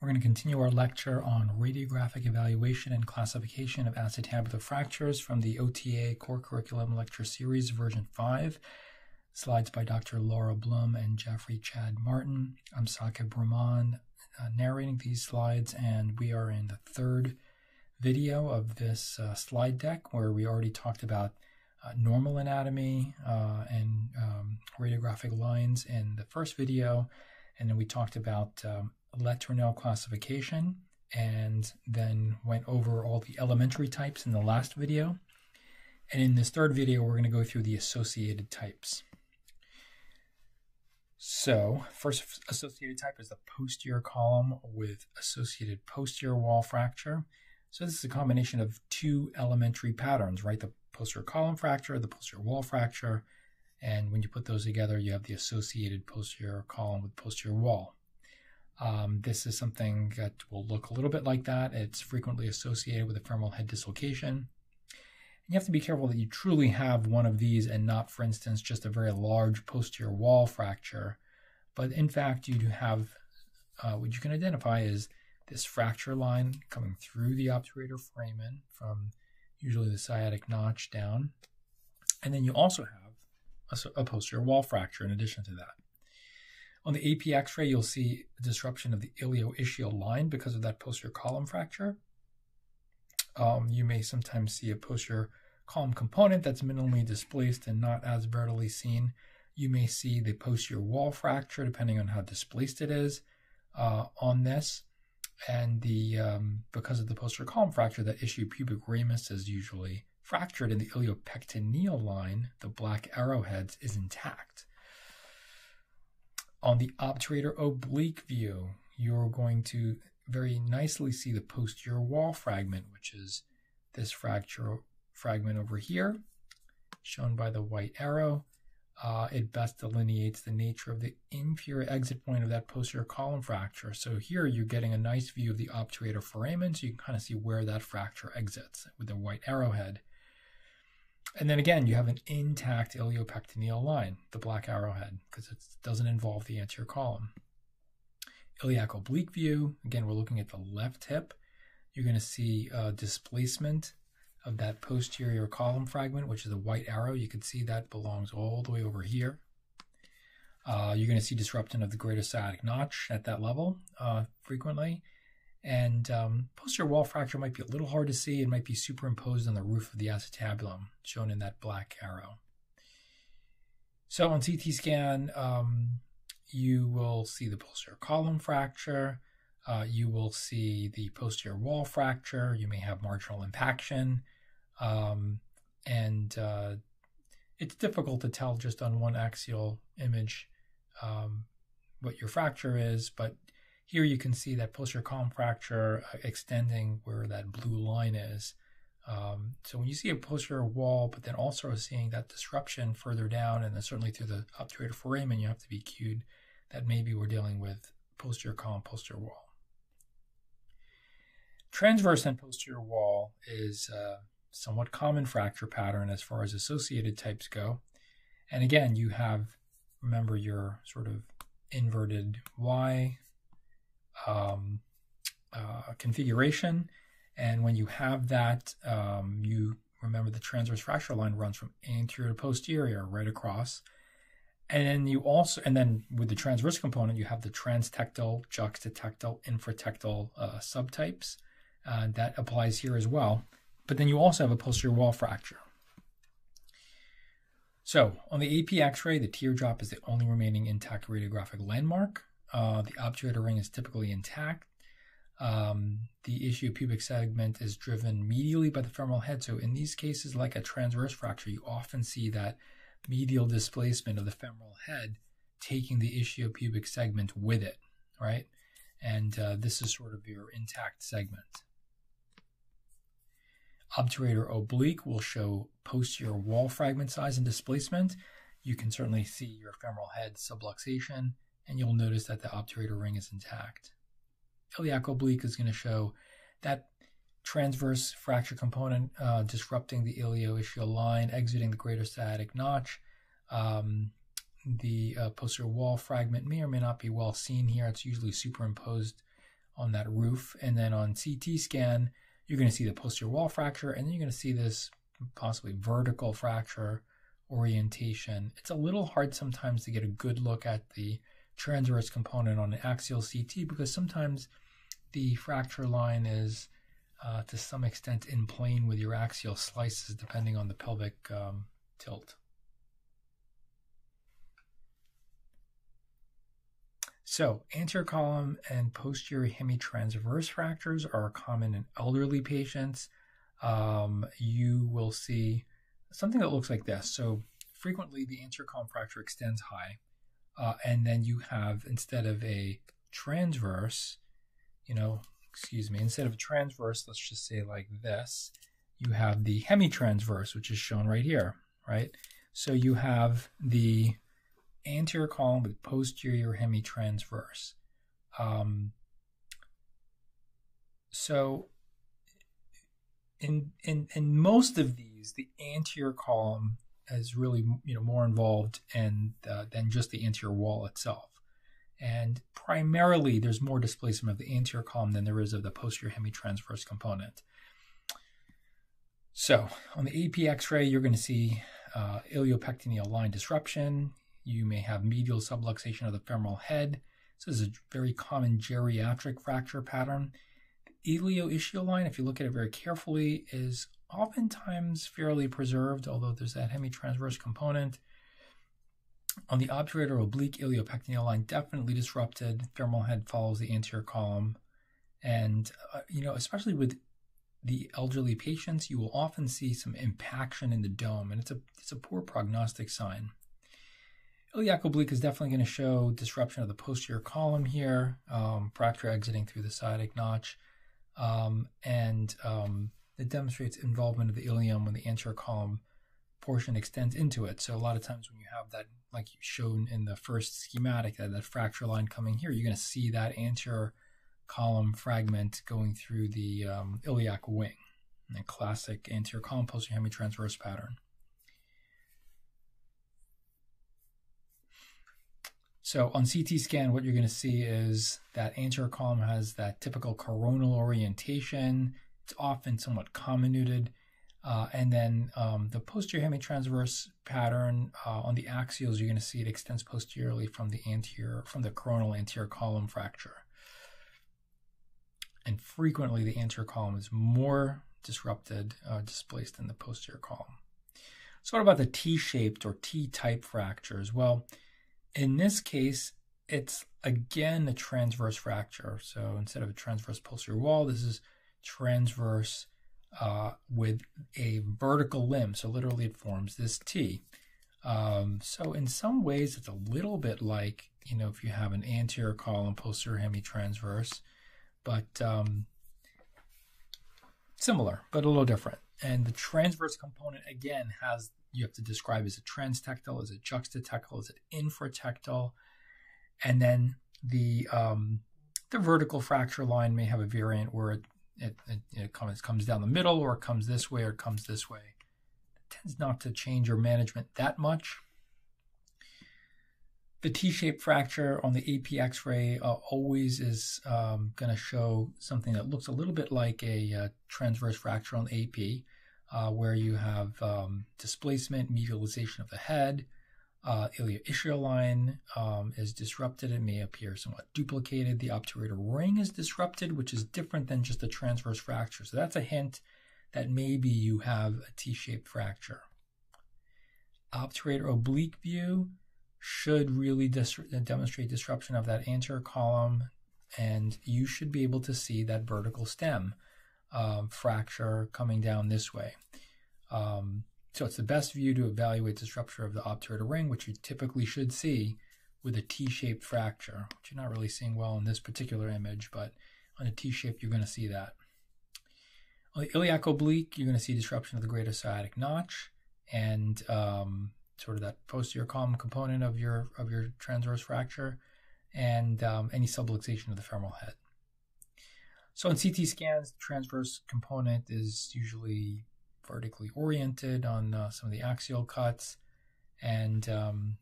We're going to continue our lecture on radiographic evaluation and classification of acetabular fractures from the OTA Core Curriculum Lecture Series version 5. Slides by Dr. Laura Blum and Jeffrey Chad Martin. I'm Sakib Rahman narrating these slides, and we are in the third video of this slide deck where we already talked about normal anatomy and radiographic lines in the first video, and then we talked about Letournel classification, and then went over all the elementary types in the last video. And in this third video, we're going to go through the associated types. So, first associated type is the posterior column with associated posterior wall fracture. So this is a combination of two elementary patterns, right? The posterior column fracture, the posterior wall fracture, and when you put those together, you have the associated posterior column with posterior wall. This is something that will look a little bit like that. It's frequently associated with a femoral head dislocation. And you have to be careful that you truly have one of these and not, for instance, just a very large posterior wall fracture. But in fact, you do have what you can identify is this fracture line coming through the obturator foramen from usually the sciatic notch down. And then you also have a posterior wall fracture in addition to that. On the AP x-ray, you'll see a disruption of the ilioischial line because of that posterior column fracture. You may sometimes see a posterior column component that's minimally displaced and not as readily seen. You may see the posterior wall fracture, depending on how displaced it is on this. And the because of the posterior column fracture, that ischial pubic ramus is usually fractured, and the iliopectineal line, the black arrowheads, is intact. On the obturator oblique view, you're going to very nicely see the posterior wall fragment, which is this fracture fragment over here, shown by the white arrow. It best delineates the nature of the inferior exit point of that posterior column fracture. So here you're getting a nice view of the obturator foramen, so you can kind of see where that fracture exits with the white arrowhead. And then again, you have an intact iliopectineal line, the black arrowhead, because it doesn't involve the anterior column. Iliac oblique view, again, we're looking at the left hip. You're going to see displacement of that posterior column fragment, which is the white arrow. You can see that belongs all the way over here. You're going to see disruption of the greater sciatic notch at that level frequently. And posterior wall fracture might be a little hard to see. It might be superimposed on the roof of the acetabulum, shown in that black arrow. So on CT scan, you will see the posterior column fracture. You will see the posterior wall fracture. You may have marginal impaction. It's difficult to tell just on one axial image what your fracture is, but here you can see that posterior column fracture extending where that blue line is. So when you see a posterior wall, but then also seeing that disruption further down, and then certainly through the obturator foramen, you have to be cued that maybe we're dealing with posterior column, posterior wall. Transverse and posterior wall is a somewhat common fracture pattern as far as associated types go. And again, you have, remember, your sort of inverted Y configuration, and when you have that, you remember the transverse fracture line runs from anterior to posterior right across, and then you also, and then with the transverse component, you have the transtectal, juxtatectal, infratectal subtypes that applies here as well. But then you also have a posterior wall fracture. So on the AP x-ray, the teardrop is the only remaining intact radiographic landmark. The obturator ring is typically intact. The ischial pubic segment is driven medially by the femoral head. So in these cases, like a transverse fracture, you often see that medial displacement of the femoral head taking the ischial pubic segment with it, right? And this is sort of your intact segment. Obturator oblique will show posterior wall fragment size and displacement. You can certainly see your femoral head subluxation, and you'll notice that the obturator ring is intact. Iliac oblique is going to show that transverse fracture component disrupting the ilioischial line, exiting the greater sciatic notch. The posterior wall fragment may or may not be well seen here. It's usually superimposed on that roof. And then on CT scan, you're going to see the posterior wall fracture, and then you're going to see this possibly vertical fracture orientation. It's a little hard sometimes to get a good look at the transverse component on an axial CT because sometimes the fracture line is to some extent in plane with your axial slices depending on the pelvic tilt. So anterior column and posterior hemitransverse fractures are common in elderly patients. You will see something that looks like this. So frequently the anterior column fracture extends high, and then you have, instead of a transverse, let's just say like this, you have the hemitransverse, which is shown right here, right? So you have the anterior column with posterior hemitransverse. So in most of these, the anterior column is really more involved in than just the anterior wall itself. And primarily, there's more displacement of the anterior column than there is of the posterior hemitransverse component. So on the AP X-ray, you're going to see iliopectineal line disruption. You may have medial subluxation of the femoral head. So this is a very common geriatric fracture pattern. The ilioischial line, if you look at it very carefully, is oftentimes fairly preserved, although there's that hemitransverse component. On the obturator oblique iliopectineal line, definitely disrupted. Femoral head follows the anterior column. And, especially with the elderly patients, you will often see some impaction in the dome, and it's a poor prognostic sign. Iliac oblique is definitely going to show disruption of the posterior column here, fracture exiting through the sciatic notch, and it demonstrates involvement of the ilium when the anterior column portion extends into it. So a lot of times when you have that, like shown in the first schematic, that fracture line coming here, you're going to see that anterior column fragment going through the iliac wing, the classic anterior column posterior hemitransverse pattern. So on CT scan, what you're going to see is that anterior column has that typical coronal orientation. It's often somewhat comminuted. And then the posterior hemitransverse pattern on the axials, you're going to see it extends posteriorly from the coronal anterior column fracture. And frequently, the anterior column is more disrupted, displaced than the posterior column. So what about the T-shaped or T-type fractures? Well, in this case, it's again a transverse fracture. So instead of a transverse posterior wall, this is transverse with a vertical limb. So literally it forms this T. So in some ways, it's a little bit like, if you have an anterior column posterior hemitransverse, but similar, but a little different. And the transverse component, again, you have to describe, is it transtectal, is it juxtatectal, is it infratectal? And then the vertical fracture line may have a variant where it comes down the middle, or it comes this way, or it comes this way. It tends not to change your management that much. The T-shaped fracture on the AP X-ray always is going to show something that looks a little bit like a transverse fracture on AP. Where you have displacement, medialization of the head, ilioischial line is disrupted. It may appear somewhat duplicated. The obturator ring is disrupted, which is different than just a transverse fracture. So that's a hint that maybe you have a T-shaped fracture. Obturator oblique view should really demonstrate disruption of that anterior column, and you should be able to see that vertical stem fracture coming down this way. So it's the best view to evaluate the structure of the obturator ring, which you typically should see with a T-shaped fracture, which you're not really seeing well in this particular image, but on a T-shape, you're going to see that. On the iliac oblique, you're going to see disruption of the greater sciatic notch and sort of that posterior column component of your transverse fracture, and any subluxation of the femoral head. So in CT scans, the transverse component is usually vertically oriented on some of the axial cuts. And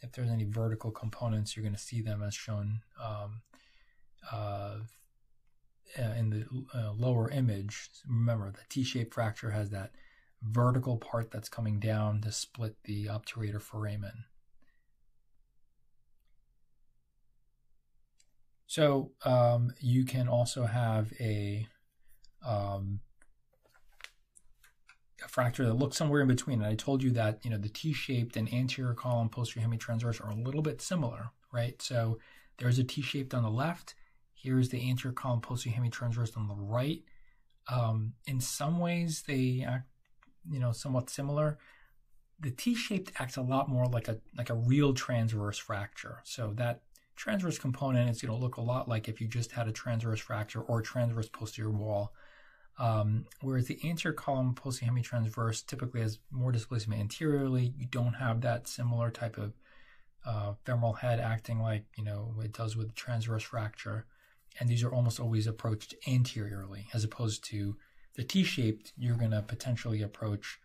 if there's any vertical components, you're going to see them as shown in the lower image, remember the T-shaped fracture has that vertical part that's coming down to split the obturator foramen. So you can also have a fracture that looks somewhere in between. And I told you that, you know, the T-shaped and anterior column, posterior hemitransverse are a little bit similar, right? So there's a T-shaped on the left. Here's the anterior column, posterior hemitransverse on the right. In some ways, they act, you know, somewhat similar. The T-shaped acts a lot more like a real transverse fracture. So that transverse component is going to look a lot like if you just had a transverse fracture or a transverse posterior wall. Whereas the anterior column posterior hemitransverse typically has more displacement anteriorly. You don't have that similar type of femoral head acting like, you know, it does with transverse fracture. And these are almost always approached anteriorly, as opposed to the T-shaped, you're going to potentially approach,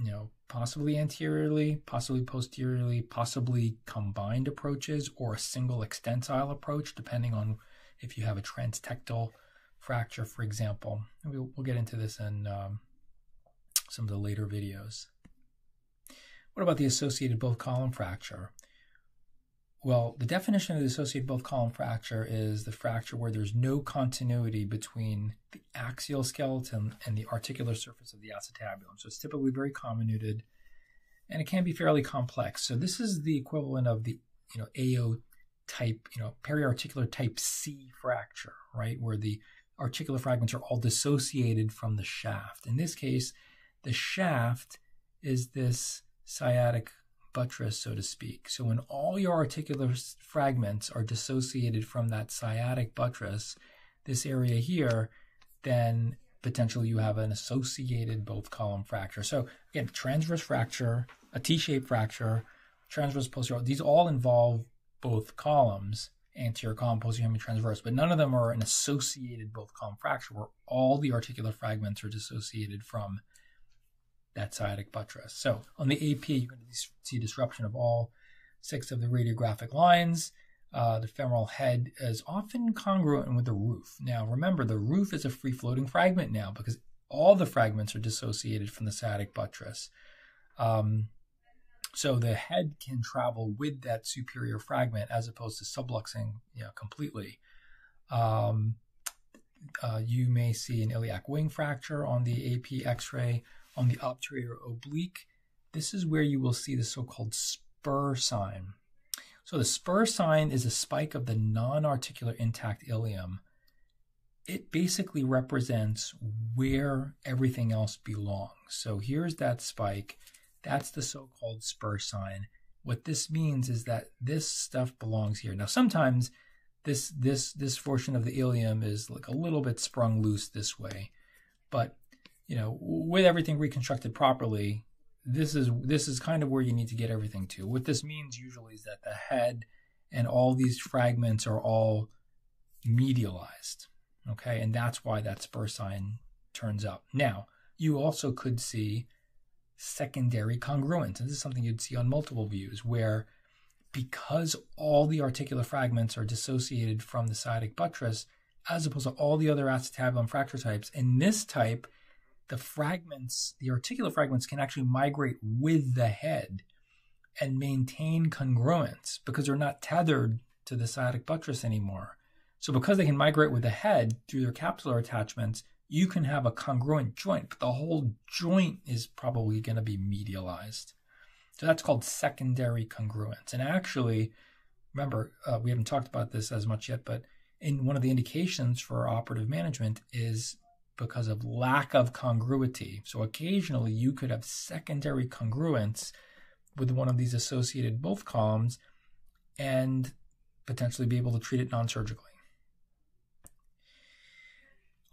you know, possibly anteriorly, possibly posteriorly, possibly combined approaches or a single extensile approach, depending on if you have a transtectal fracture, for example. And we'll get into this in some of the later videos. What about the associated both column fracture? Well, the definition of the associated both column fracture is the fracture where there's no continuity between the axial skeleton and the articular surface of the acetabulum. So it's typically very comminuted, and it can be fairly complex. So this is the equivalent of the, you know, AO type, you know, periarticular type C fracture, right, where the articular fragments are all dissociated from the shaft. In this case, the shaft is this sciatic buttress, so to speak. So when all your articular fragments are dissociated from that sciatic buttress, this area here, then potentially you have an associated both column fracture. So again, transverse fracture, a T-shaped fracture, transverse posterior, these all involve both columns, anterior column, posterior hemitransverse, but none of them are an associated both column fracture where all the articular fragments are dissociated from that sciatic buttress. So on the AP, you're going to see disruption of all 6 of the radiographic lines. The femoral head is often congruent with the roof. Now remember, the roof is a free-floating fragment now because all the fragments are dissociated from the sciatic buttress. So the head can travel with that superior fragment as opposed to subluxing, you know, completely. You may see an iliac wing fracture on the AP X-ray. On the obturator oblique, this is where you will see the so-called spur sign. So the spur sign is a spike of the non-articular intact ilium. It basically represents where everything else belongs. So here's that spike. That's the so-called spur sign. What this means is that this stuff belongs here. Now sometimes this portion of the ilium is like a little bit sprung loose this way, but you know, with everything reconstructed properly, this is kind of where you need to get everything to. What this means usually is that the head and all these fragments are all medialized, okay? And that's why that spur sign turns up. Now, you also could see secondary congruence, and this is something you'd see on multiple views, where because all the articular fragments are dissociated from the sciatic buttress, as opposed to all the other acetabulum fracture types, in this type, the fragments, the articular fragments can actually migrate with the head and maintain congruence because they're not tethered to the sciatic buttress anymore. So because they can migrate with the head through their capsular attachments, you can have a congruent joint, but the whole joint is probably going to be medialized. So that's called secondary congruence. And actually, remember, we haven't talked about this as much yet, but in one of the indications for operative management is because of lack of congruity. So occasionally you could have secondary congruence with one of these associated both columns and potentially be able to treat it non-surgically.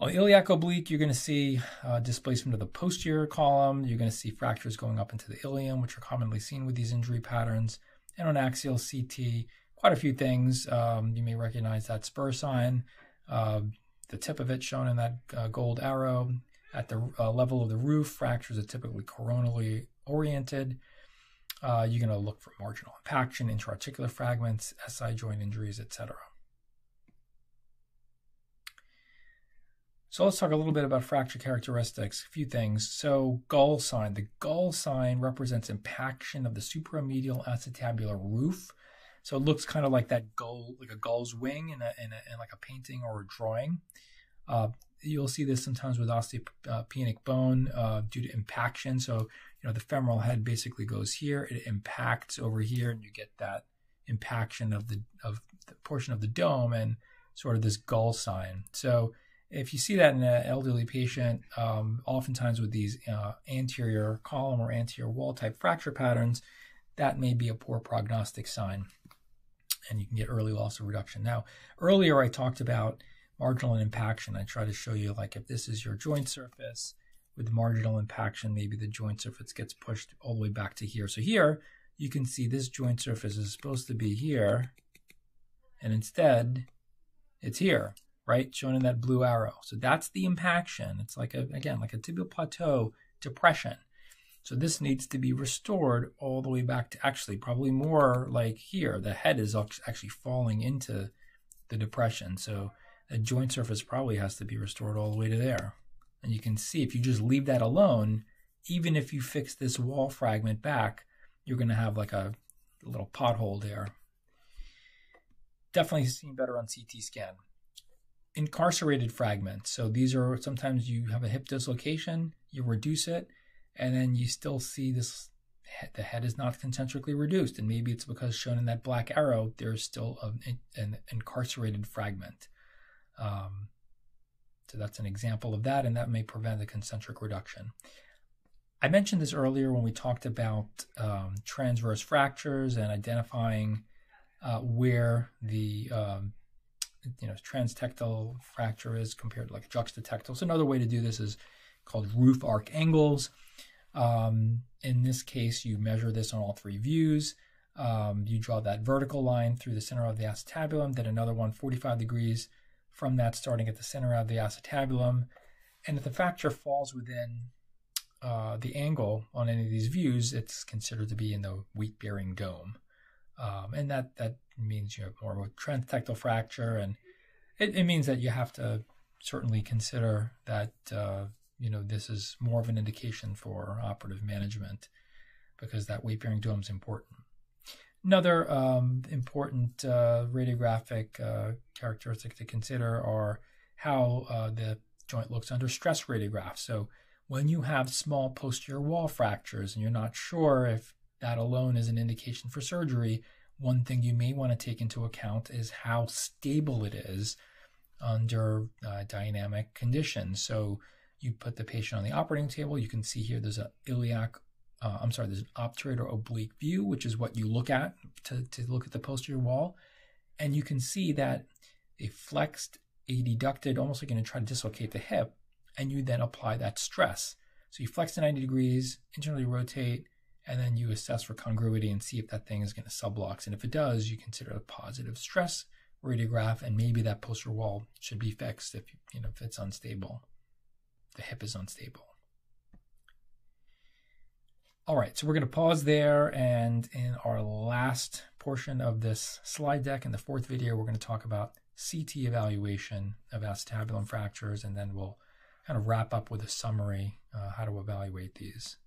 On the iliac oblique, you're going to see displacement of the posterior column. You're going to see fractures going up into the ilium, which are commonly seen with these injury patterns. And on axial CT, quite a few things. You may recognize that spur sign, the tip of it shown in that gold arrow. At the level of the roof, fractures are typically coronally oriented. You're going to look for marginal impaction, intra-articular fragments, SI joint injuries, etc. So let's talk a little bit about fracture characteristics, a few things. So Gall sign. The Gall sign represents impaction of the supremedial acetabular roof. So it looks kind of like that gull, like a gull's wing in like a painting or a drawing. You'll see this sometimes with osteopenic bone due to impaction. So, you know, the femoral head basically goes here. It impacts over here, and you get that impaction of the portion of the dome and sort of this Gall sign. So if you see that in an elderly patient, oftentimes with these anterior column or anterior wall type fracture patterns, that may be a poor prognostic sign, and you can get early loss of reduction. Now, earlier I talked about marginal impaction. I try to show you, like, if this is your joint surface with marginal impaction, maybe the joint surface gets pushed all the way back to here. So here you can see this joint surface is supposed to be here, and instead it's here, right? Shown in that blue arrow. So that's the impaction. It's like, again, like a tibial plateau depression. So this needs to be restored all the way back to, actually probably more like here. The head is actually falling into the depression. So the joint surface probably has to be restored all the way to there. And you can see if you just leave that alone, even if you fix this wall fragment back, you're going to have like a little pothole there. Definitely seen better on CT scan. Incarcerated fragments. So these are sometimes you have a hip dislocation, you reduce it, and then you still see this, the head is not concentrically reduced. And maybe it's because shown in that black arrow, there's still an incarcerated fragment. So that's an example of that, and that may prevent the concentric reduction. I mentioned this earlier when we talked about transverse fractures and identifying where the transtectal fracture is compared to like juxtatectal. So another way to do this is called roof arc angles. In this case, you measure this on all three views. You draw that vertical line through the center of the acetabulum, then another one 45 degrees from that, starting at the center of the acetabulum. And if the fracture falls within the angle on any of these views, it's considered to be in the weight-bearing dome. And that means you have more of a transtectal fracture, and it means that you have to certainly consider that this is more of an indication for operative management, because that weight-bearing dome is important. Another important radiographic characteristic to consider are how the joint looks under stress radiographs. So when you have small posterior wall fractures and you're not sure if that alone is an indication for surgery, one thing you may want to take into account is how stable it is under dynamic conditions. So you put the patient on the operating table. You can see here there's an obturator oblique view, which is what you look at to look at the posterior wall. And you can see that a flexed, adducted, almost like you're going to try to dislocate the hip, and you then apply that stress. So you flex to 90 degrees, internally rotate, and then you assess for congruity and see if that thing is going to sublux. And if it does, you consider a positive stress radiograph, and maybe that posterior wall should be fixed if, if it's unstable. The hip is unstable. All right, so we're going to pause there, and in our last portion of this slide deck, in the fourth video, we're going to talk about CT evaluation of acetabulum fractures, and then we'll kind of wrap up with a summary, how to evaluate these.